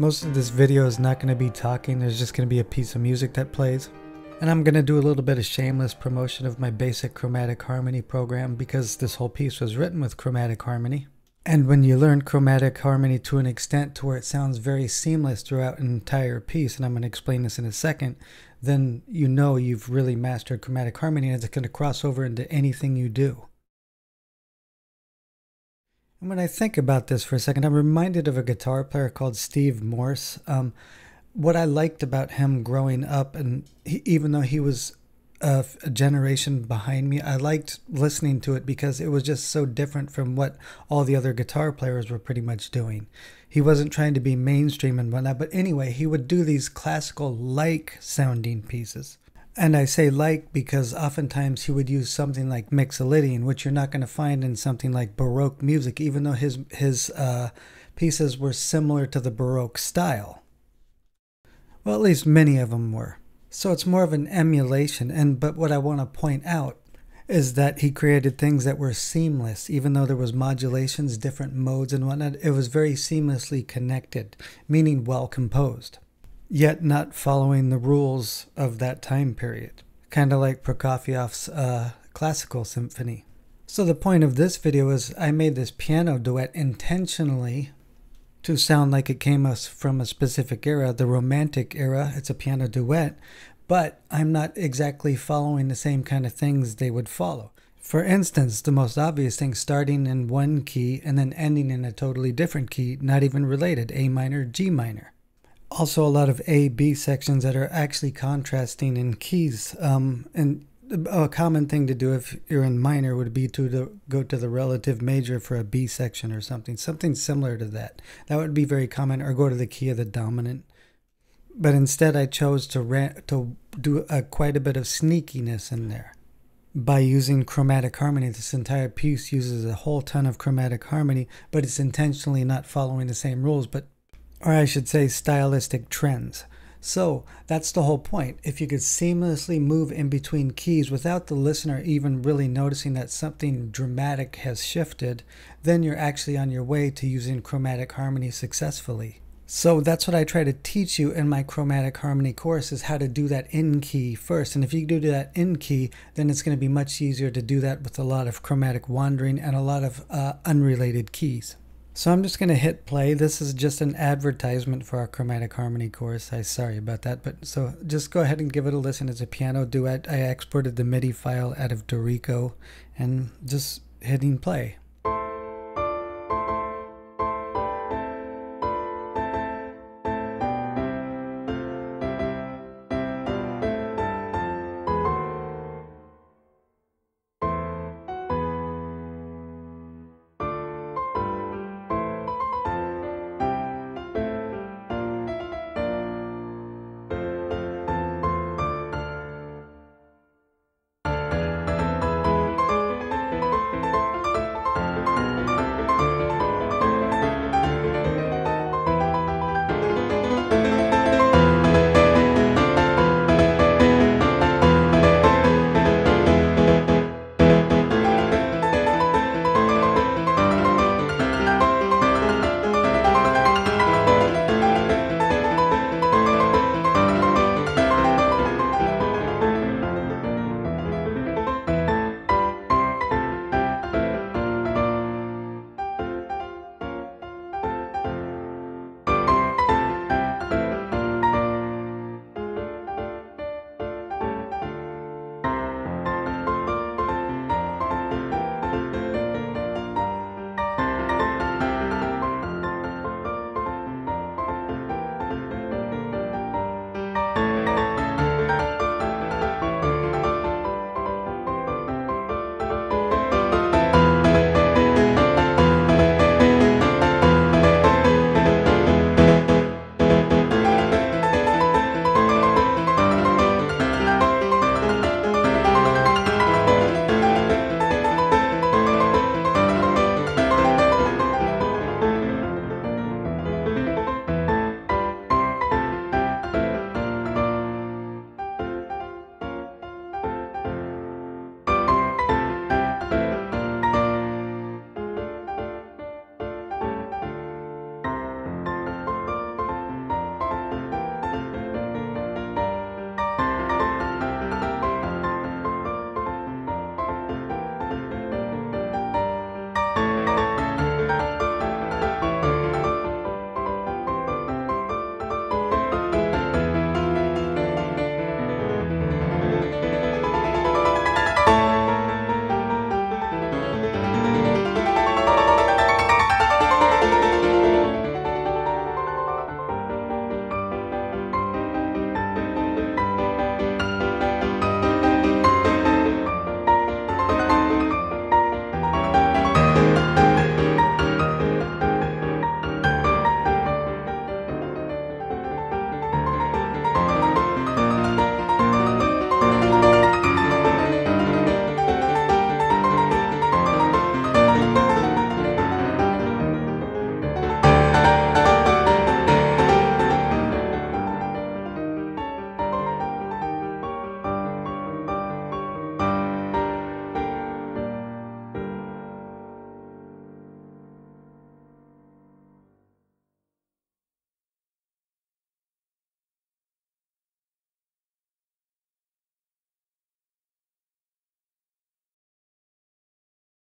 Most of this video is not going to be talking, there's just going to be a piece of music that plays. And I'm going to do a little bit of shameless promotion of my basic Chromatic Harmony program, because this whole piece was written with Chromatic Harmony. And when you learn Chromatic Harmony to an extent to where it sounds very seamless throughout an entire piece, and I'm going to explain this in a second, then you know you've really mastered Chromatic Harmony, and it's going to cross over into anything you do. And when I think about this for a second, I'm reminded of a guitar player called Steve Morse. What I liked about him growing up, and even though he was a generation behind me, I liked listening to it because it was just so different from what all the other guitar players were pretty much doing. He wasn't trying to be mainstream and whatnot, but anyway, he would do these classical-like sounding pieces. And I say like because oftentimes he would use something like mixolydian, which you're not going to find in something like Baroque music, even though his pieces were similar to the Baroque style. Well, at least many of them were. So it's more of an emulation, but what I want to point out is that he created things that were seamless. Even though there was modulations, different modes and whatnot, it was very seamlessly connected, meaning well composed, yet not following the rules of that time period. Kind of like Prokofiev's classical symphony. So the point of this video is I made this piano duet intentionally to sound like it came from a specific era, the Romantic era. It's a piano duet, but I'm not exactly following the same kind of things they would follow. For instance, the most obvious thing, starting in one key and then ending in a totally different key, not even related, A minor, G minor. Also, a lot of A-B sections that are actually contrasting in keys. And a common thing to do if you're in minor would be to go to the relative major for a B section or something similar to that. That would be very common, or go to the key of the dominant. But instead, I chose to do quite a bit of sneakiness in there. By using Chromatic Harmony, this entire piece uses a whole ton of Chromatic Harmony, but it's intentionally not following the same rules, or I should say stylistic trends. So that's the whole point. If you could seamlessly move in between keys without the listener even really noticing that something dramatic has shifted, then you're actually on your way to using Chromatic Harmony successfully. So that's what I try to teach you in my Chromatic Harmony course, is how to do that in key first. And if you do that in key, then it's going to be much easier to do that with a lot of chromatic wandering and a lot of unrelated keys. So I'm just going to hit play. This is just an advertisement for our Chromatic Harmony course. I'm sorry about that, but so just go ahead and give it a listen. It's a piano duet. I exported the MIDI file out of Dorico and just hitting play.